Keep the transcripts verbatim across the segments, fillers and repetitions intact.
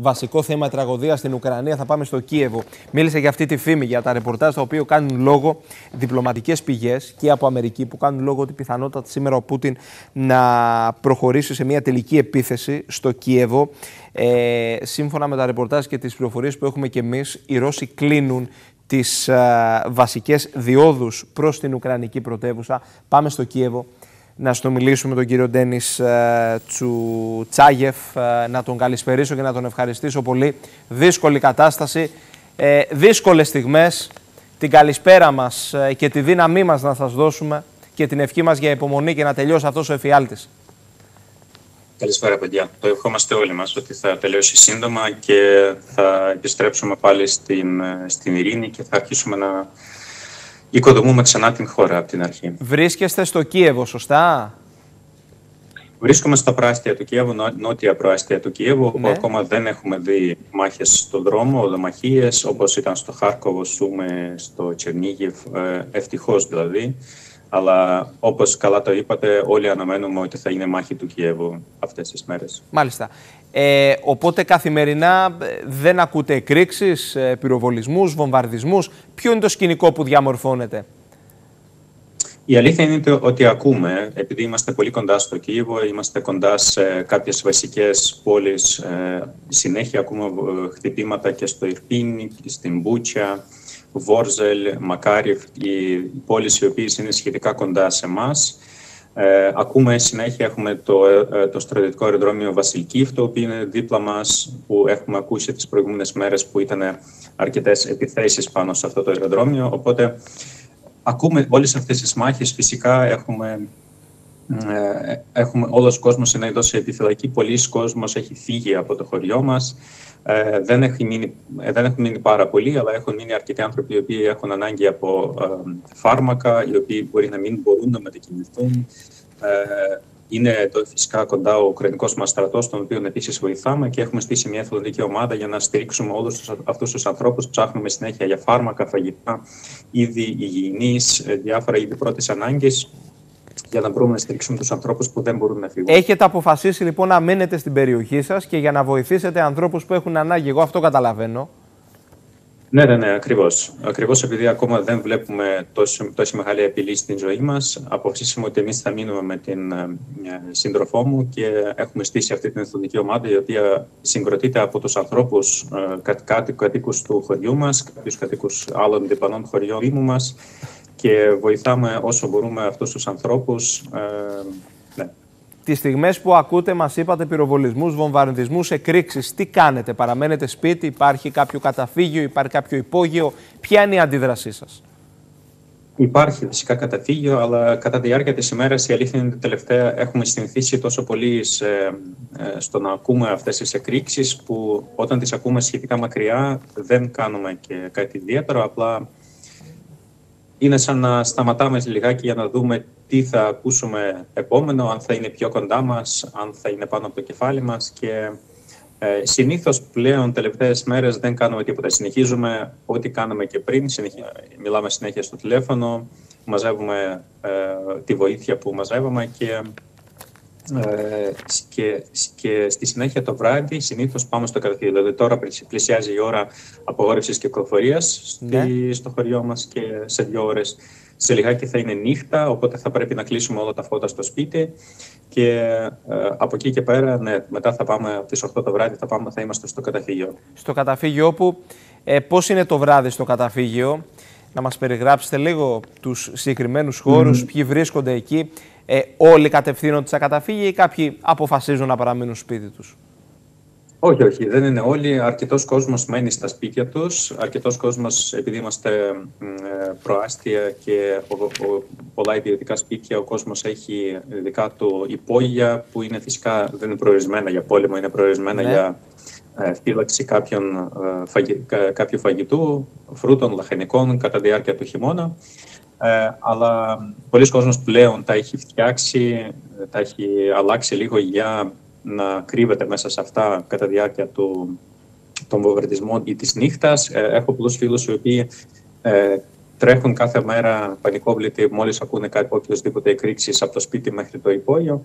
βασικό θέμα τραγωδία στην Ουκρανία. Θα πάμε στο Κίεβο. Μίλησε για αυτή τη φήμη, για τα ρεπορτάζ τα οποία κάνουν λόγο διπλωματικές πηγές και από Αμερική, που κάνουν λόγο ότι πιθανότατα σήμερα ο Πούτιν να προχωρήσει σε μια τελική επίθεση στο Κίεβο. Ε, σύμφωνα με τα ρεπορτάζ και τις πληροφορίες που έχουμε και εμείς, οι Ρώσοι κλείνουν τις α, βασικές διόδους προς την Ουκρανική πρωτεύουσα. Πάμε στο Κίεβο να συνομιλήσουμε τον κύριο Ντένις Τουτσάγεφ, να τον καλησπερίσω και να τον ευχαριστήσω πολύ. Δύσκολη κατάσταση, ε, δύσκολες στιγμές. Την καλησπέρα μας και τη δύναμή μας να σας δώσουμε και την ευχή μας για υπομονή και να τελειώσει αυτός ο εφιάλτης. Καλησπέρα, παιδιά. Το ευχόμαστε όλοι μας ότι θα τελειώσει σύντομα και θα επιστρέψουμε πάλι στην, στην ειρήνη και θα αρχίσουμε να οικοδομούμε ξανά την χώρα από την αρχή. Βρίσκεστε στο Κίεβο, σωστά? Βρίσκομαι στα πράστια του Κιέβου, νότια πράστια του Κιέβου, ναι, όπου ακόμα δεν έχουμε δει μάχες στον δρόμο, οδομαχίες, όπως ήταν στο Χάρκοβο, Σούμε, στο Τσερνίγκιβ, ευτυχώς δηλαδή. Αλλά όπως καλά το είπατε, όλοι αναμένουμε ότι θα είναι μάχη του Κιέβου αυτές τις μέρες. Μάλιστα. Ε, οπότε καθημερινά δεν ακούτε εκρήξεις, πυροβολισμούς, βομβαρδισμούς. Ποιο είναι το σκηνικό που διαμορφώνεται? Η αλήθεια είναι ότι ακούμε, επειδή είμαστε πολύ κοντά στο Κίεβο, είμαστε κοντά σε κάποιες βασικές πόλεις. Συνέχεια ακούμε χτυπήματα και στο Ιρπίνι, στην Μπούτσια, Βόρζελ, Μακάριφ, οι πόλεις οι οποίες είναι σχετικά κοντά σε εμάς. Ε, ακούμε συνέχεια, έχουμε το, το στρατιωτικό αεροδρόμιο Βασιλική, το οποίο είναι δίπλα μας, που έχουμε ακούσει τις προηγούμενες μέρες που ήταν αρκετές επιθέσεις πάνω σε αυτό το αεροδρόμιο. Οπότε ακούμε όλες αυτές τις μάχες. Φυσικά έχουμε, ε, έχουμε όλος ο κόσμος είναι εδώ σε επιφυλακή. Πολλοί κόσμος έχει φύγει από το χωριό μας. Ε, δεν, έχει μείνει, δεν έχουν μείνει πάρα πολλοί, αλλά έχουν μείνει αρκετοί άνθρωποι οι οποίοι έχουν ανάγκη από ε, φάρμακα, οι οποίοι μπορεί να μην μπορούν να μετακινηθούν. Ε, είναι το, φυσικά κοντά ο Ουκρανικός μας στρατός, τον οποίο επίσης βοηθάμε, και έχουμε στήσει μια εθελοντική ομάδα για να στηρίξουμε όλους αυτούς τους ανθρώπους. Ψάχνουμε συνέχεια για φάρμακα, φαγητά, είδη υγιεινής, διάφορα είδη πρώτης ανάγκης, για να μπορούμε να στηρίξουμε τους ανθρώπους που δεν μπορούν να φύγουν. Έχετε αποφασίσει λοιπόν να μείνετε στην περιοχή σας και για να βοηθήσετε ανθρώπους που έχουν ανάγκη. Εγώ αυτό καταλαβαίνω. Ναι, ναι, ναι, ακριβώς. Ακριβώς επειδή ακόμα δεν βλέπουμε τόση, τόση μεγάλη απειλή στην ζωή μας, αποφασίσαμε ότι εμείς θα μείνουμε με την σύντροφό μου και έχουμε στήσει αυτή την εθελοντική ομάδα, η οποία συγκροτείται από τους ανθρώπους, κατοίκους του χωριού μας, κάποιους κατοίκους άλλων διπλανών χωριών μας, και βοηθάμε όσο μπορούμε αυτούς τους ανθρώπους. Ε, ναι. Τις στιγμές που ακούτε, μας είπατε, πυροβολισμούς, βομβαρδισμούς, εκρήξεις, τι κάνετε? Παραμένετε σπίτι, υπάρχει κάποιο καταφύγιο, υπάρχει κάποιο υπόγειο? Ποια είναι η αντίδρασή σας? Υπάρχει φυσικά καταφύγιο, αλλά κατά τη διάρκεια της ημέρας, η αλήθεια είναι ότι τελευταία έχουμε συνηθίσει τόσο πολύ σε, στο να ακούμε αυτές τις εκρήξεις, που όταν τις ακούμε σχετικά μακριά δεν κάνουμε και κάτι ιδιαίτερο, απλά είναι σαν να σταματάμε λιγάκι για να δούμε τι θα ακούσουμε επόμενο, αν θα είναι πιο κοντά μας, αν θα είναι πάνω από το κεφάλι μας. Και ε, συνήθως πλέον τελευταίες μέρες δεν κάνουμε τίποτα. Συνεχίζουμε ό,τι κάναμε και πριν. Συνεχί... Μιλάμε συνέχεια στο τηλέφωνο, μαζεύουμε ε, τη βοήθεια που μαζεύαμε και, ε, και, και στη συνέχεια το βράδυ συνήθως πάμε στο καταφύγιο. Δηλαδή τώρα πλησιάζει η ώρα απογόρευσης κυκλοφορίας, ναι, στο χωριό μας, και σε δύο ώρες, σε λιγάκι, θα είναι νύχτα, οπότε θα πρέπει να κλείσουμε όλα τα φώτα στο σπίτι, και ε, από εκεί και πέρα, ναι, μετά θα πάμε από τις οκτώ το βράδυ, θα, πάμε, θα είμαστε στο καταφύγιο. Στο καταφύγιο που, ε, πώς είναι το βράδυ στο καταφύγιο? Να μας περιγράψετε λίγο τους συγκεκριμένους χώρους, mm. ποιοι βρίσκονται εκεί, ε, όλοι κατευθύνονται στα καταφύγια ή κάποιοι αποφασίζουν να παραμείνουν σπίτι τους? Όχι, όχι, δεν είναι όλοι. Αρκετός κόσμος μένει στα σπίτια τους. Αρκετός κόσμος, επειδή είμαστε προάστια και πολλά ιδιωτικά σπίτια, ο κόσμος έχει δικά του υπόγεια, που είναι φυσικά, δεν είναι προορισμένα για πόλεμο, είναι προορισμένα, ναι, για φύλαξη κάποιων, κάποιου φαγητού, φρούτων, λαχανικών κατά διάρκεια του χειμώνα. Ε, αλλά πολλοί κόσμος πλέον τα έχει φτιάξει, τα έχει αλλάξει λίγο για να κρύβεται μέσα σε αυτά κατά διάρκεια του, των βομβαρδισμών ή της νύχτας. Ε, έχω πολλούς φίλους οι οποίοι ε, τρέχουν κάθε μέρα πανικόβλητοι μόλις ακούνε οποιοσδήποτε εκρήξεις από το σπίτι μέχρι το υπόγειο.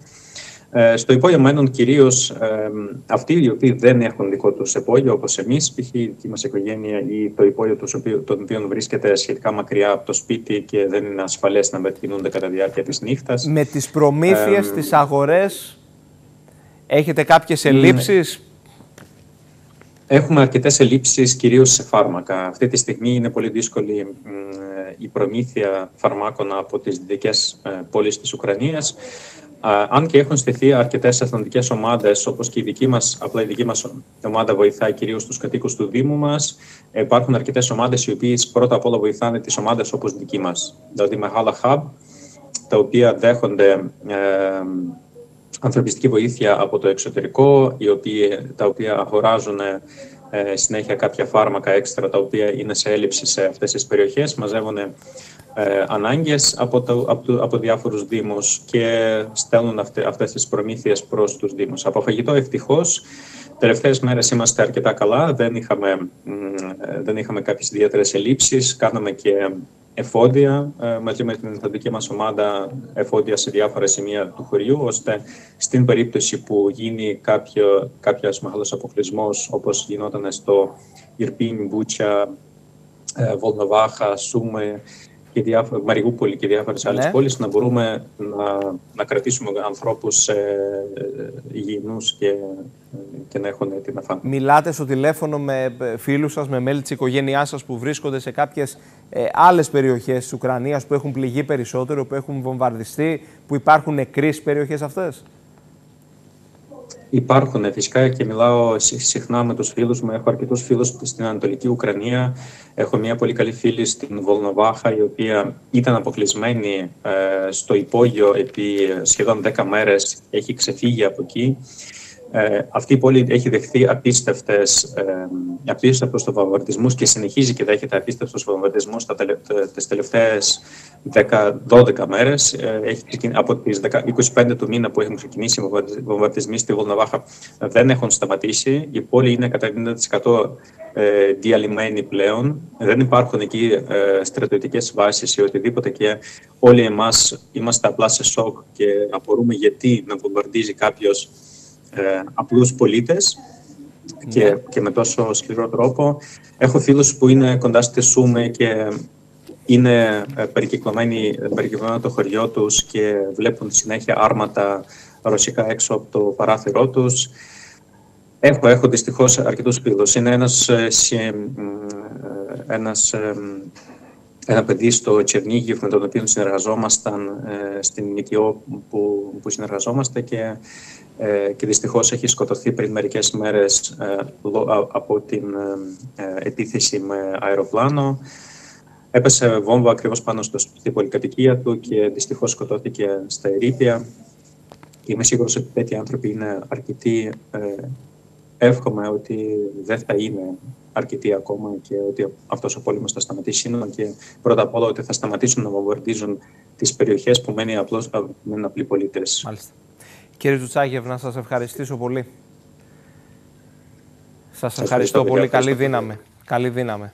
Στο υπόγειο μένουν κυρίως ε, αυτοί οι οποίοι δεν έχουν δικό τους υπόγειο, όπως εμείς, π.χ. η δική μας οικογένεια ή το υπόγειο των οποίων βρίσκεται σχετικά μακριά από το σπίτι και δεν είναι ασφαλές να μετακινούνται κατά διάρκεια της νύχτας. Με τις προμήθειες, ε, τις αγορές, έχετε κάποιες ελλείψεις? Ναι. Έχουμε αρκετές ελλείψεις, κυρίως σε φάρμακα. Αυτή τη στιγμή είναι πολύ δύσκολη η προμήθεια φαρμάκων από τις δυτικές πόλεις της Ουκρανίας. Αν και έχουν στηθεί αρκετές εθνικές ομάδες, όπως και η δική μας, απλά η δική μας ομάδα βοηθάει κυρίως τους κατοίκους του Δήμου μας. Υπάρχουν αρκετές ομάδες οι οποίες πρώτα απ' όλα βοηθάνε τις ομάδες όπως δική μας. Δηλαδή μεγάλα hub, τα οποία δέχονται ε, ανθρωπιστική βοήθεια από το εξωτερικό, οι οποίοι, τα οποία αγοράζουν ε, συνέχεια κάποια φάρμακα έξτρα, τα οποία είναι σε έλλειψη σε αυτές τις περιοχές, μαζεύουν ε, ανάγκες από, το, από, το, από διάφορους δήμους και στέλνουν αυτε, αυτές τις προμήθειες προς τους δήμους. Από φαγητό, ευτυχώς, τελευταίες μέρες είμαστε αρκετά καλά, δεν είχαμε, δεν είχαμε κάποιες ιδιαίτερες ελλείψεις, κάναμε και εφόδια μαζί με την εθνική μας ομάδα, εφόδια σε διάφορα σημεία του χωριού, ώστε στην περίπτωση που γίνει κάποιο, κάποιος μεγάλος αποκλεισμός, όπως γινόταν στο Ιρπίνι, Μπούτσια, Βολνοβάχα, Σούμε, και διάφο- Μαριούπολη και διάφορες ναι. άλλες πόλεις, να μπορούμε να, να κρατήσουμε ανθρώπους ε, υγιεινούς και, και να έχουν την αφάνεια. Μιλάτε στο τηλέφωνο με φίλους σας, με μέλη της οικογένειάς σας που βρίσκονται σε κάποιες ε, άλλες περιοχές της Ουκρανίας που έχουν πληγεί περισσότερο, που έχουν βομβαρδιστεί, που υπάρχουν νεκροί στις περιοχές αυτές? Υπάρχουν φυσικά και μιλάω συχνά με τους φίλους μου. Έχω αρκετούς φίλους στην Ανατολική Ουκρανία. Έχω μια πολύ καλή φίλη στην Βολνοβάχα, η οποία ήταν αποκλεισμένη ε, στο υπόγειο επί σχεδόν δέκα μέρες. Έχει ξεφύγει από εκεί. Ε, αυτή η πόλη έχει δεχθεί απίστευτες, ε, απίστευτους βομβαρδισμούς και συνεχίζει και δέχεται απίστευτους βομβαρδισμούς τα τελε, τις τελευταίες δέκα με δώδεκα μέρες. Ε, έχει, από τις είκοσι πέντε του μήνα που έχουν ξεκινήσει οι βομβαρδισμοί στη Βολνοβάχα δεν έχουν σταματήσει. Η πόλη είναι κατά ενενήντα τοις εκατό ε, διαλυμένη πλέον. Δεν υπάρχουν εκεί ε, στρατιωτικές βάσεις ή οτιδήποτε και όλοι εμάς είμαστε απλά σε σοκ και απορούμε γιατί να βομβαρδίζει κάποιος Ε, απλούς πολίτες και, ναι. και με τόσο σκληρό τρόπο. Έχω φίλους που είναι κοντά στη Σούμε και είναι περικυκλωμένοι, περικυκλωμένο το χωριό τους και βλέπουν συνέχεια άρματα ρωσικά έξω από το παράθυρό τους. Έχω, έχω δυστυχώς αρκετούς φίλους. Είναι ένας, ένας Ένα παιδί στο Τσερνίγκιβ με τον οποίο συνεργαζόμασταν ε, στην ΜΚΟ που, που συνεργαζόμαστε και, ε, και δυστυχώς έχει σκοτωθεί πριν μερικές μέρες ε, από την ε, επίθεση με αεροπλάνο. Έπεσε βόμβα ακριβώς πάνω στο, στην πολυκατοικία του και δυστυχώς σκοτώθηκε στα ερείπια. Είμαι σίγουρος ότι τέτοιοι άνθρωποι είναι αρκετοί. Ε, εύχομαι ότι δεν θα είναι αρκετοί ακόμα και ότι αυτός ο πόλεμος θα σταματήσει σύντομα και πρώτα απ' όλα ότι θα σταματήσουν να βομβαρδίζουν τις περιοχές που μένουν απλώς απλοί πολίτες. Μάλιστα. Κύριε Τουτσάγεφ, να σας ευχαριστήσω πολύ. Σας ευχαριστώ, ευχαριστώ πολύ. Καλή δύναμη. Καλή δύναμη.